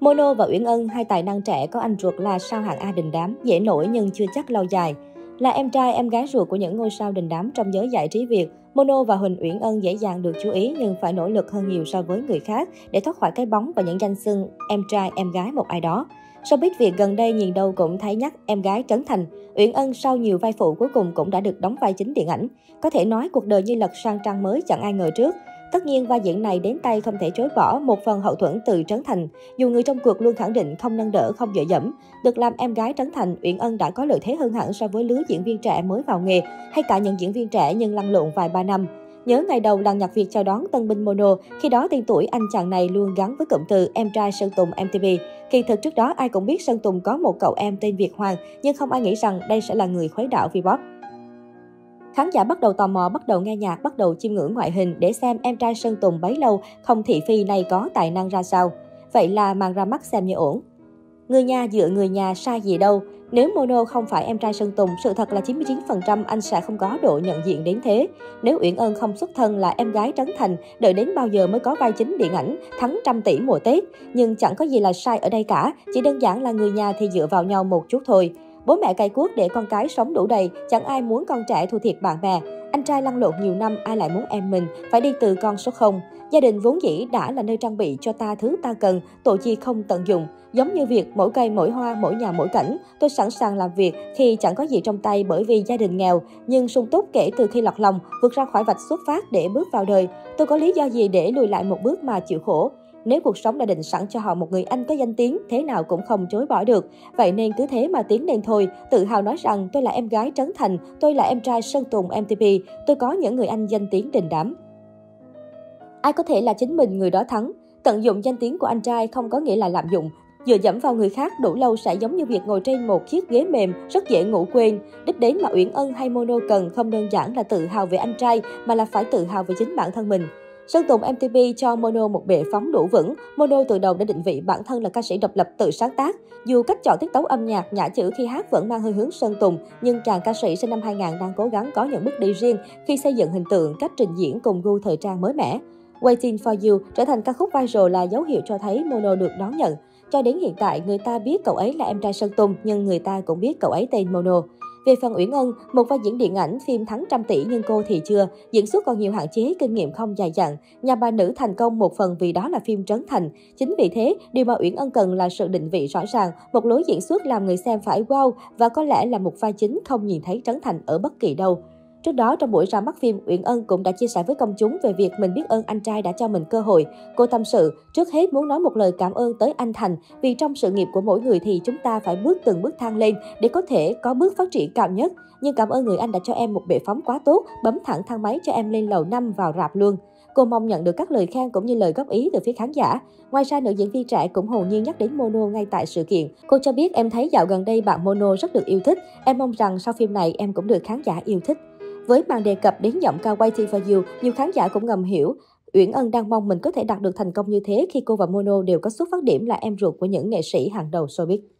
Mono và Uyển Ân, hai tài năng trẻ có anh ruột là sao hạng A đình đám, dễ nổi nhưng chưa chắc lâu dài. Là em trai, em gái ruột của những ngôi sao đình đám trong giới giải trí Việt, Mono và Huỳnh Uyển Ân dễ dàng được chú ý nhưng phải nỗ lực hơn nhiều so với người khác để thoát khỏi cái bóng và những danh xưng em trai, em gái một ai đó. Showbiz Việt gần đây nhìn đâu cũng thấy nhắc em gái Trấn Thành. Uyển Ân sau nhiều vai phụ cuối cùng cũng đã được đóng vai chính điện ảnh. Có thể nói cuộc đời như lật sang trang mới chẳng ai ngờ trước. Tất nhiên, vai diễn này đến tay không thể chối bỏ một phần hậu thuẫn từ Trấn Thành. Dù người trong cuộc luôn khẳng định không nâng đỡ, không dựa dẫm, được làm em gái Trấn Thành, Uyển Ân đã có lợi thế hơn hẳn so với lứa diễn viên trẻ mới vào nghề, hay cả những diễn viên trẻ nhưng lăn lộn vài ba năm. Nhớ ngày đầu làng nhạc Việt chào đón tân binh Mono, khi đó tên tuổi anh chàng này luôn gắn với cụm từ em trai Sơn Tùng M-TP. Kỳ thực trước đó ai cũng biết Sơn Tùng có một cậu em tên Việt Hoàng, nhưng không ai nghĩ rằng đây sẽ là người khuấy đảo V-pop. Khán giả bắt đầu tò mò, bắt đầu nghe nhạc, bắt đầu chiêm ngưỡng ngoại hình để xem em trai Sơn Tùng bấy lâu không thị phi này có tài năng ra sao. Vậy là màn ra mắt xem như ổn. Người nhà dựa người nhà sai gì đâu. Nếu Mono không phải em trai Sơn Tùng, sự thật là 99% anh sẽ không có độ nhận diện đến thế. Nếu Uyển Ân không xuất thân là em gái Trấn Thành, đợi đến bao giờ mới có vai chính điện ảnh, thắng trăm tỷ mùa Tết. Nhưng chẳng có gì là sai ở đây cả, chỉ đơn giản là người nhà thì dựa vào nhau một chút thôi. Bố mẹ cày cuốc để con cái sống đủ đầy, chẳng ai muốn con trẻ thua thiệt bạn bè. Anh trai lăn lộn nhiều năm, ai lại muốn em mình phải đi từ con số 0. Gia đình vốn dĩ đã là nơi trang bị cho ta thứ ta cần, tội chi không tận dụng. Giống như việc mỗi cây mỗi hoa, mỗi nhà mỗi cảnh, tôi sẵn sàng làm việc khi chẳng có gì trong tay bởi vì gia đình nghèo. Nhưng sung túc kể từ khi lọt lòng, vượt ra khỏi vạch xuất phát để bước vào đời. Tôi có lý do gì để lùi lại một bước mà chịu khổ? Nếu cuộc sống đã định sẵn cho họ một người anh có danh tiếng, thế nào cũng không chối bỏ được. Vậy nên cứ thế mà tiến lên thôi, tự hào nói rằng tôi là em gái Trấn Thành, tôi là em trai Sơn Tùng M-TP, tôi có những người anh danh tiếng đình đám. Ai có thể là chính mình người đó thắng. Tận dụng danh tiếng của anh trai không có nghĩa là lạm dụng. Dựa dẫm vào người khác đủ lâu sẽ giống như việc ngồi trên một chiếc ghế mềm, rất dễ ngủ quên. Đích đến mà Uyển Ân hay Mono cần không đơn giản là tự hào về anh trai, mà là phải tự hào về chính bản thân mình. Sơn Tùng M-TP cho Mono một bệ phóng đủ vững. Mono từ đầu đã định vị bản thân là ca sĩ độc lập tự sáng tác. Dù cách chọn tiết tấu âm nhạc, nhả chữ khi hát vẫn mang hơi hướng Sơn Tùng, nhưng chàng ca sĩ sinh năm 2000 đang cố gắng có những bước đi riêng khi xây dựng hình tượng, cách trình diễn cùng gu thời trang mới mẻ. Waiting for You trở thành ca khúc viral là dấu hiệu cho thấy Mono được đón nhận. Cho đến hiện tại, người ta biết cậu ấy là em trai Sơn Tùng, nhưng người ta cũng biết cậu ấy tên Mono. Về phần Uyển Ân, một vai diễn điện ảnh phim thắng trăm tỷ nhưng cô thì chưa, diễn xuất còn nhiều hạn chế, kinh nghiệm không dài dặn. Nhà bà nữ thành công một phần vì đó là phim Trấn Thành. Chính vì thế, điều mà Uyển Ân cần là sự định vị rõ ràng, một lối diễn xuất làm người xem phải wow, và có lẽ là một vai chính không nhìn thấy Trấn Thành ở bất kỳ đâu. Trước đó, trong buổi ra mắt phim, Uyển Ân cũng đã chia sẻ với công chúng về việc mình biết ơn anh trai đã cho mình cơ hội. Cô tâm sự, trước hết muốn nói một lời cảm ơn tới anh Thành, vì trong sự nghiệp của mỗi người thì chúng ta phải bước từng bước thang lên để có thể có bước phát triển cao nhất. Nhưng cảm ơn người anh đã cho em một bệ phóng quá tốt, bấm thẳng thang máy cho em lên lầu 5 vào rạp luôn. Cô mong nhận được các lời khen cũng như lời góp ý từ phía khán giả. Ngoài ra, nữ diễn viên trẻ cũng hồn nhiên nhắc đến Mono ngay tại sự kiện. Cô cho biết, em thấy dạo gần đây bạn Mono rất được yêu thích. Em mong rằng sau phim này em cũng được khán giả yêu thích. Với màn đề cập đến giọng ca Waiting for You, nhiều khán giả cũng ngầm hiểu Uyển Ân đang mong mình có thể đạt được thành công như thế khi cô và Mono đều có xuất phát điểm là em ruột của những nghệ sĩ hàng đầu showbiz.